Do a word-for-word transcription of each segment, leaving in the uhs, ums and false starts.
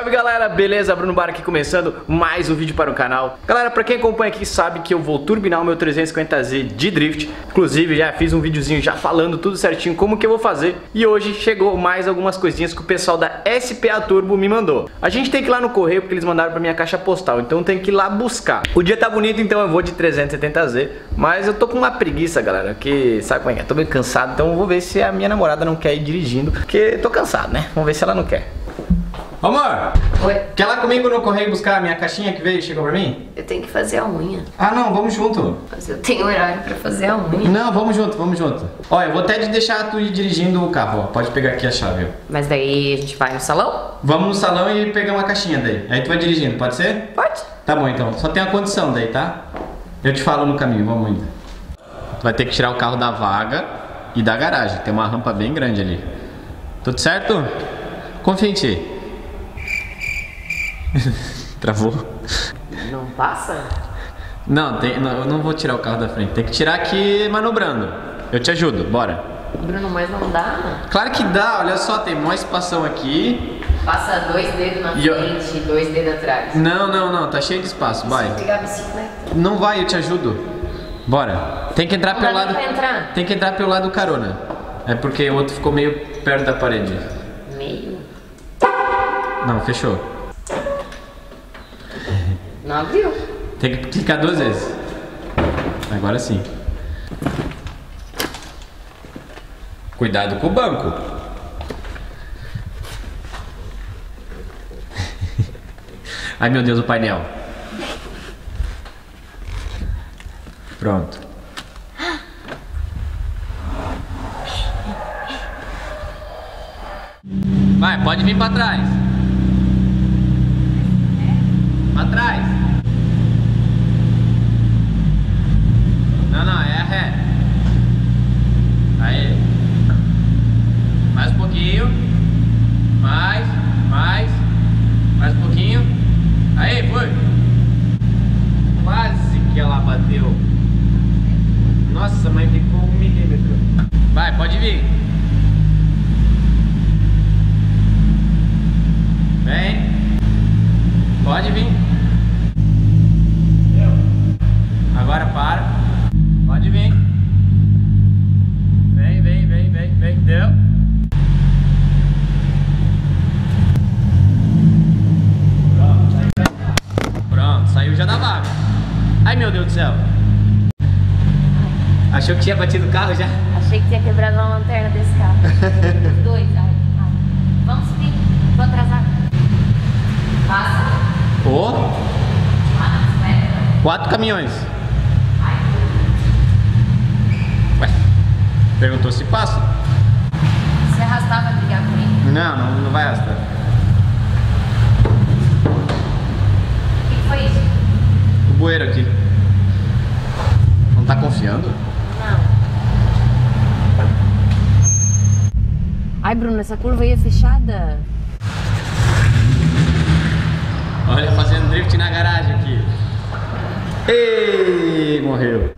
Salve galera, beleza? Bruno Bär aqui começando mais um vídeo para o canal. Galera, para quem acompanha aqui sabe que eu vou turbinar o meu trezentos e cinquenta Z de drift. Inclusive já fiz um videozinho já falando tudo certinho como que eu vou fazer. E hoje chegou mais algumas coisinhas que o pessoal da S P A Turbo me mandou. A gente tem que ir lá no correio porque eles mandaram para minha caixa postal, então tem que ir lá buscar. O dia tá bonito, então eu vou de trezentos e setenta Z, mas eu tô com uma preguiça, galera, que sabe como é que é? Tô meio cansado, então eu vou ver se a minha namorada não quer ir dirigindo, porque tô cansado, né? Vamos ver se ela não quer. Amor! Oi. Quer lá comigo no correio buscar a minha caixinha que veio e chegou pra mim? Eu tenho que fazer a unha. Ah não, vamos junto. Mas eu tenho horário pra fazer a unha. Não, vamos junto, vamos junto. Ó, eu vou até te deixar tu ir dirigindo o carro, ó. Pode pegar aqui a chave, ó. Mas daí a gente vai no salão? Vamos no salão e pegar uma caixinha daí. Aí tu vai dirigindo, pode ser? Pode. Tá bom então, só tem a condição daí, tá? Eu te falo no caminho, vamos indo. Tu vai ter que tirar o carro da vaga e da garagem, tem uma rampa bem grande ali. Tudo certo? Confia em ti. Travou. Não passa? Não, tem, não, eu não vou tirar o carro da frente. Tem que tirar aqui manobrando. Eu te ajudo, bora. Bruno, mas não dá? Claro que dá, olha só, tem mó espação aqui. Passa dois dedos na frente e eu... dois dedos atrás. Não, não, não, tá cheio de espaço, vai. Se eu pegar a bicicleta. Não vai, eu te ajudo. Bora. Tem que entrar não pelo lado. Entrar. Tem que entrar pelo lado carona. É porque o outro ficou meio perto da parede. Meio? Não, fechou. Não abriu. Tem que clicar duas vezes. Agora sim. Cuidado com o banco. Ai meu Deus, o painel. Pronto. Vai, pode vir para trás. Para trás. Não, não, é a ré. Aí. Mais um pouquinho. Mais, mais. Mais um pouquinho. Aí, foi. Quase que ela bateu. Nossa, mas ficou um milímetro. Vai, pode vir. Vem. Pode vir. Agora para. Pode vir. Vem, vem, vem, vem, vem. Deu. Pronto, saiu já da vaga. Ai meu Deus do céu. Achou que tinha batido o carro já? Achei que tinha quebrado uma lanterna desse carro. Dois, ai. Vamos subir, vou atrasar. Passa. Oh. Quatro caminhões. Perguntou se passa. Se arrastar vai brigar comigo? Não, não, não vai arrastar. O que, que foi isso? O bueiro aqui. Não tá confiando? Não. Ai, Bruno, essa curva aí é fechada. Olha, fazendo drift na garagem aqui. Ei, morreu.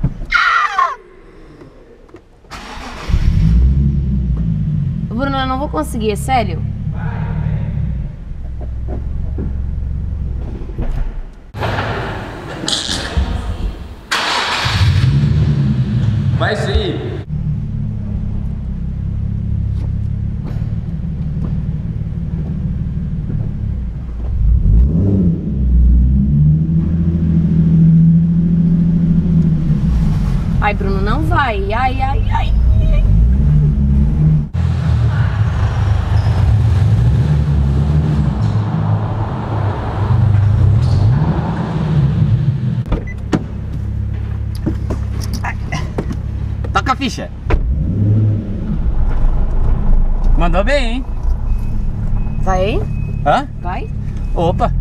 Bruno, eu não vou conseguir, é sério? Vai sim! Ai, Bruno, não vai! Ai, ai, ai! Ficha. Mandou bem, hein? Vai, hein? Hã? Vai? Opa!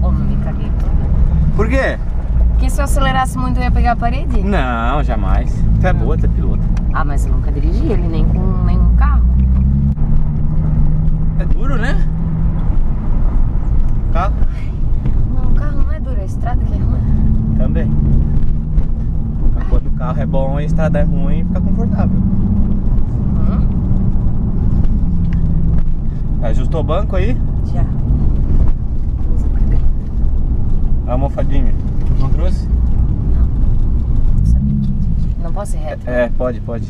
Oh, me caguei toda. Por quê? Porque se eu acelerasse muito eu ia pegar a parede? Não, jamais. Tu é boa, tu é piloto. Ah, mas eu nunca dirigi ele, nem com nenhum carro. É duro, né? O carro? Não, o carro não é duro, é a estrada que é ruim. Também. Quando o carro é bom, a estrada é ruim e fica confortável. Hum? Ajustou o banco aí? Já. A almofadinha. Não trouxe? Não. Não sabia que... Não posso ir reto? É, pode, pode.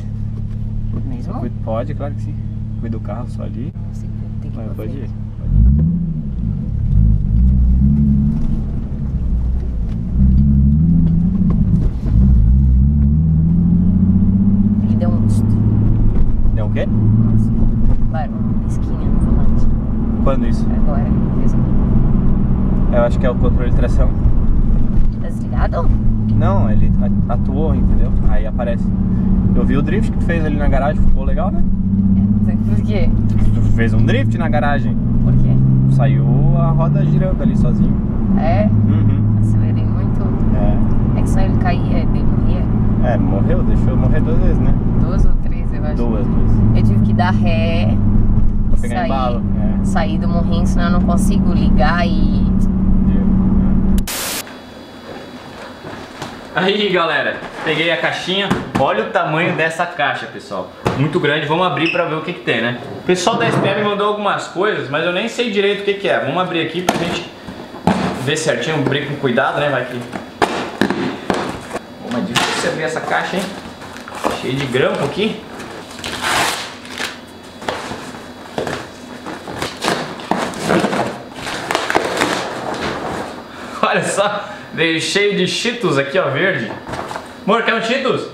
Mesmo? Cuido, pode, claro que sim. Cuida do carro só ali. Sim, tem que ir. Mas pode ir. Quando isso? Agora, mesmo. Eu acho que é o controle de tração. Desligado? Não, ele atuou, entendeu? Aí aparece. Eu vi o drift que tu fez ali na garagem, ficou legal, né? É, por quê? Tu fez um drift na garagem. Por quê? Saiu a roda girando ali sozinho. É? Uhum. Acelerei muito. É. É que só ele caía, ele morria. É, morreu, deixou morrer duas vezes, né? Duas ou três, eu acho. Duas, duas. Eu tive que dar ré. Pra pegar embalo. Sair do morrinho, senão eu não consigo ligar e... Aí galera, peguei a caixinha, olha o tamanho dessa caixa, pessoal. Muito grande, vamos abrir pra ver o que que tem, né? O pessoal da S P A me mandou algumas coisas, mas eu nem sei direito o que que é. Vamos abrir aqui pra gente ver certinho, abrir com cuidado, né? Vai que... Pô, mas difícil abrir essa caixa, hein? Cheio de grampo aqui. Olha só, veio cheio de Cheetos aqui, ó, verde. Amor, quer um Cheetos? Oi?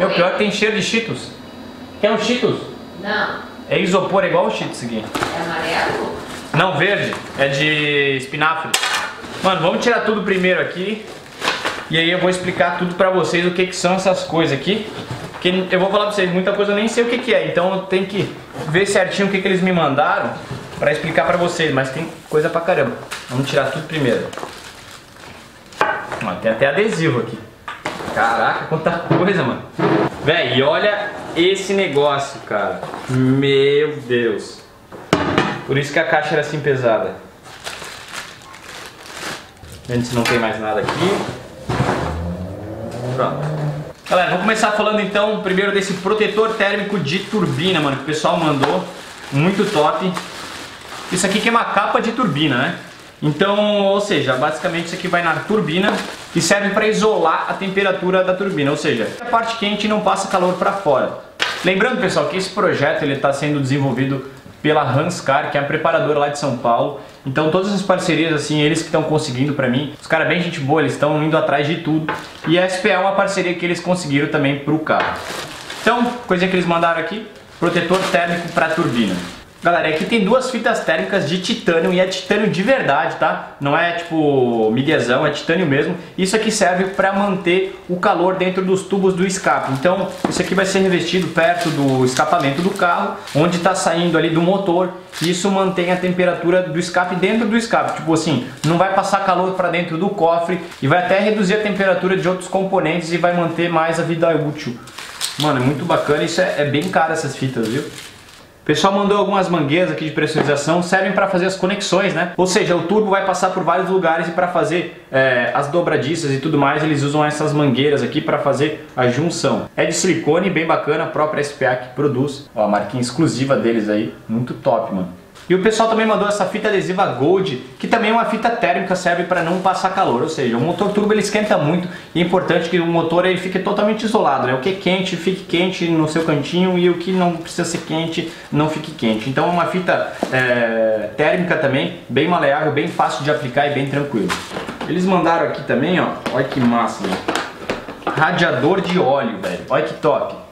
Meu, pior que tem cheiro de Cheetos. Quer um Cheetos? Não. É isopor, é igual o Cheetos aqui. É amarelo? Não, verde. É de espinafre. Mano, vamos tirar tudo primeiro aqui. E aí eu vou explicar tudo pra vocês o que que são essas coisas aqui. Porque eu vou falar pra vocês, muita coisa eu nem sei o que que é. Então eu tenho que ver certinho o que que eles me mandaram pra explicar pra vocês. Mas tem coisa pra caramba. Vamos tirar tudo primeiro. Mano, tem até adesivo aqui. Caraca, quanta coisa, mano. Véi, e olha esse negócio, cara. Meu Deus. Por isso que a caixa era assim pesada. Antes não tem mais nada aqui. Pronto. Galera, vou começar falando então primeiro desse protetor térmico de turbina, mano, que o pessoal mandou. Muito top. Isso aqui que é uma capa de turbina, né? Então, ou seja, basicamente isso aqui vai na turbina e serve para isolar a temperatura da turbina, ou seja, a parte quente não passa calor para fora. Lembrando, pessoal, que esse projeto ele está sendo desenvolvido pela Hanscar, que é a preparadora lá de São Paulo. Então todas as parcerias, assim, eles que estão conseguindo pra mim. Os caras bem gente boa, eles estão indo atrás de tudo. E a S P A é uma parceria que eles conseguiram também pro carro. Então, coisa que eles mandaram aqui, protetor térmico para turbina. Galera, aqui tem duas fitas térmicas de titânio e é titânio de verdade, tá? Não é tipo miguezão, é titânio mesmo. Isso aqui serve para manter o calor dentro dos tubos do escape. Então, isso aqui vai ser revestido perto do escapamento do carro, onde está saindo ali do motor. Isso mantém a temperatura do escape dentro do escape. Tipo assim, não vai passar calor para dentro do cofre e vai até reduzir a temperatura de outros componentes e vai manter mais a vida útil. Mano, é muito bacana. Isso é, é bem caro essas fitas, viu? O pessoal mandou algumas mangueiras aqui de pressurização, servem para fazer as conexões, né? Ou seja, o turbo vai passar por vários lugares e para fazer é, as dobradiças e tudo mais, eles usam essas mangueiras aqui para fazer a junção. É de silicone, bem bacana, a própria S P A que produz. Ó, a marquinha exclusiva deles aí, muito top, mano. E o pessoal também mandou essa fita adesiva Gold, que também é uma fita térmica, serve para não passar calor. Ou seja, o motor turbo ele esquenta muito e é importante que o motor ele fique totalmente isolado, né? O que é quente, fique quente no seu cantinho e o que não precisa ser quente, não fique quente. Então é uma fita é, térmica também, bem maleável, bem fácil de aplicar e bem tranquilo. Eles mandaram aqui também, ó, olha que massa, né? Radiador de óleo, velho, olha que top.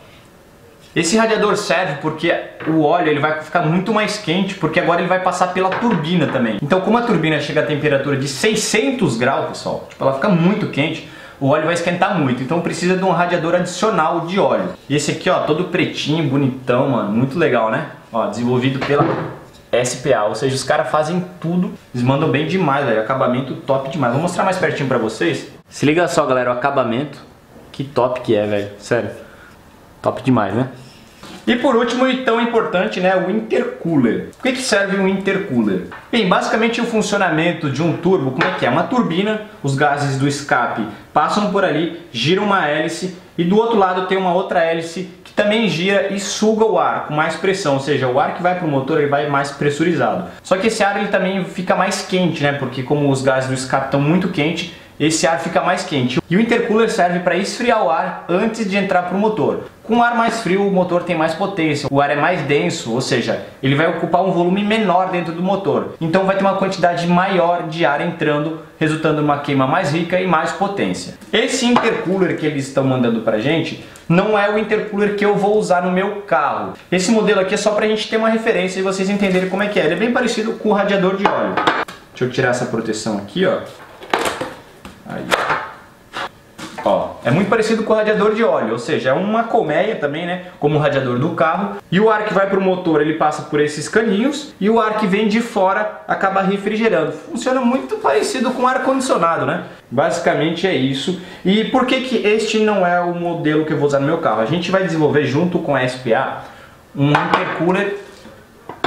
Esse radiador serve porque o óleo ele vai ficar muito mais quente, porque agora ele vai passar pela turbina também. Então, como a turbina chega a temperatura de seiscentos graus, pessoal, tipo, ela fica muito quente, o óleo vai esquentar muito. Então precisa de um radiador adicional de óleo. E esse aqui, ó, todo pretinho, bonitão, mano, muito legal, né? Ó, desenvolvido pela S P A, ou seja, os caras fazem tudo, eles mandam bem demais, velho, acabamento top demais. Vou mostrar mais pertinho pra vocês. Se liga só, galera, o acabamento, que top que é, velho, sério. Top demais, né? E por último, e tão importante, né, o intercooler. O que que serve um intercooler? Bem, basicamente o funcionamento de um turbo, como é que é? Uma turbina, os gases do escape passam por ali, giram uma hélice e do outro lado tem uma outra hélice que também gira e suga o ar com mais pressão, ou seja, o ar que vai para o motor ele vai mais pressurizado. Só que esse ar ele também fica mais quente, né? Porque como os gases do escape estão muito quentes, esse ar fica mais quente. E o intercooler serve para esfriar o ar antes de entrar para o motor. Com o ar mais frio, o motor tem mais potência, o ar é mais denso, ou seja, ele vai ocupar um volume menor dentro do motor. Então vai ter uma quantidade maior de ar entrando, resultando numa queima mais rica e mais potência. Esse intercooler que eles estão mandando pra gente não é o intercooler que eu vou usar no meu carro. Esse modelo aqui é só pra gente ter uma referência e vocês entenderem como é que é. Ele é bem parecido com o radiador de óleo. Deixa eu tirar essa proteção aqui, ó. Aí. Ó, é muito parecido com o radiador de óleo, ou seja, é uma colmeia também, né, como o radiador do carro. E o ar que vai para o motor, ele passa por esses caninhos, e o ar que vem de fora acaba refrigerando. Funciona muito parecido com ar-condicionado, né? Basicamente é isso. E por que que este não é o modelo que eu vou usar no meu carro? A gente vai desenvolver junto com a S P A um intercooler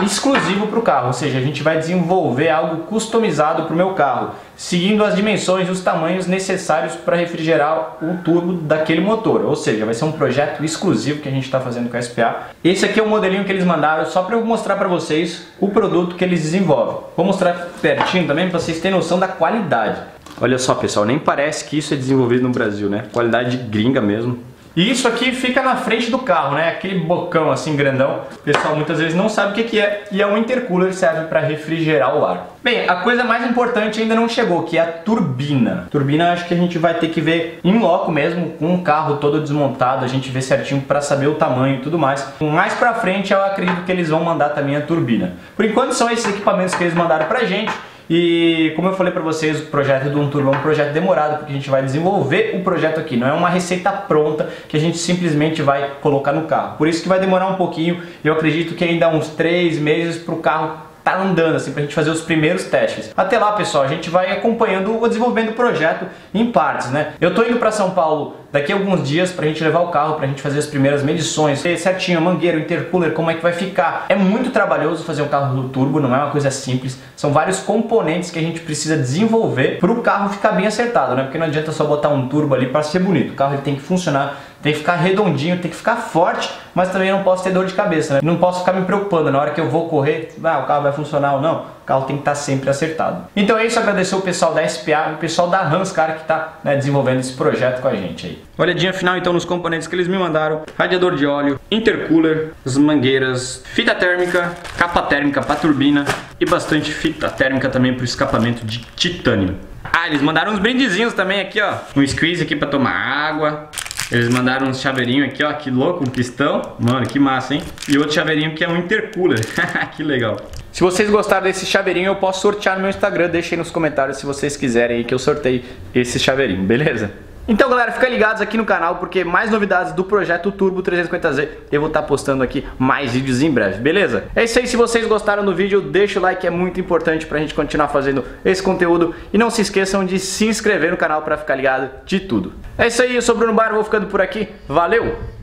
exclusivo para o carro, ou seja, a gente vai desenvolver algo customizado para o meu carro, seguindo as dimensões e os tamanhos necessários para refrigerar o turbo daquele motor, ou seja, vai ser um projeto exclusivo que a gente está fazendo com a S P A. Esse aqui é o modelinho que eles mandaram só para eu mostrar para vocês o produto que eles desenvolvem. Vou mostrar pertinho também para vocês terem noção da qualidade. Olha só, pessoal, nem parece que isso é desenvolvido no Brasil, né? Qualidade gringa mesmo. E isso aqui fica na frente do carro, né? Aquele bocão assim grandão. O pessoal muitas vezes não sabe o que é. E é um intercooler que serve para refrigerar o ar. Bem, a coisa mais importante ainda não chegou, que é a turbina. Turbina acho que a gente vai ter que ver em loco mesmo, com o carro todo desmontado, a gente vê certinho para saber o tamanho e tudo mais. Mais pra frente eu acredito que eles vão mandar também a turbina. Por enquanto são esses equipamentos que eles mandaram pra gente. E como eu falei pra vocês, o projeto do Turbo é um projeto demorado, porque a gente vai desenvolver o projeto aqui, não é uma receita pronta que a gente simplesmente vai colocar no carro. Por isso que vai demorar um pouquinho, eu acredito que ainda uns três meses pro carro tá andando, assim, pra gente fazer os primeiros testes. Até lá, pessoal, a gente vai acompanhando o desenvolvimento do projeto em partes, né? Eu tô indo pra São Paulo daqui a alguns dias pra gente levar o carro, pra gente fazer as primeiras medições, ver certinho a mangueira, o intercooler, como é que vai ficar. É muito trabalhoso fazer um carro do turbo, não é uma coisa simples. São vários componentes que a gente precisa desenvolver pro carro ficar bem acertado, né? Porque não adianta só botar um turbo ali pra ser bonito. O carro ele tem que funcionar, tem que ficar redondinho, tem que ficar forte, mas também não posso ter dor de cabeça, né? Não posso ficar me preocupando na hora que eu vou correr, ah, o carro vai funcionar ou não. O carro tem que estar sempre acertado. Então é isso, agradecer o pessoal da S P A e o pessoal da Hanscar que está, né, desenvolvendo esse projeto com a gente aí. Olhadinha final então nos componentes que eles me mandaram: radiador de óleo, intercooler, as mangueiras, fita térmica, capa térmica para turbina e bastante fita térmica também para o escapamento de titânio. Ah, eles mandaram uns brindezinhos também aqui, ó. Um squeeze aqui para tomar água. Eles mandaram um chaveirinho aqui, ó, que louco, um pistão. Mano, que massa, hein? E outro chaveirinho que é um intercooler. Que legal. Se vocês gostaram desse chaveirinho, eu posso sortear no meu Instagram. Deixem nos comentários se vocês quiserem aí que eu sorteie esse chaveirinho, beleza? Então, galera, fica ligados aqui no canal, porque mais novidades do projeto Turbo trezentos e cinquenta Z eu vou estar postando aqui mais vídeos em breve, beleza? É isso aí, se vocês gostaram do vídeo, deixa o like, é muito importante pra gente continuar fazendo esse conteúdo. E não se esqueçam de se inscrever no canal pra ficar ligado de tudo. É isso aí, eu sou o Bruno Bär, vou ficando por aqui, valeu!